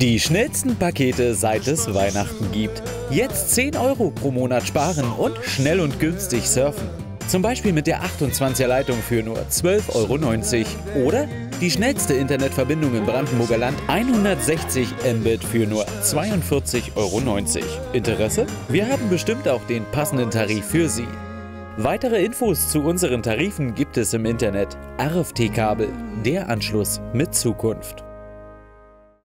Die schnellsten Pakete, seit es Weihnachten gibt. Jetzt 10 Euro pro Monat sparen und schnell und günstig surfen. Zum Beispiel mit der 28er Leitung für nur 12,90 Euro. Oder die schnellste Internetverbindung im Brandenburger Land, 160 Mbit für nur 42,90 Euro. Interesse? Wir haben bestimmt auch den passenden Tarif für Sie. Weitere Infos zu unseren Tarifen gibt es im Internet. RFT-Kabel, der Anschluss mit Zukunft.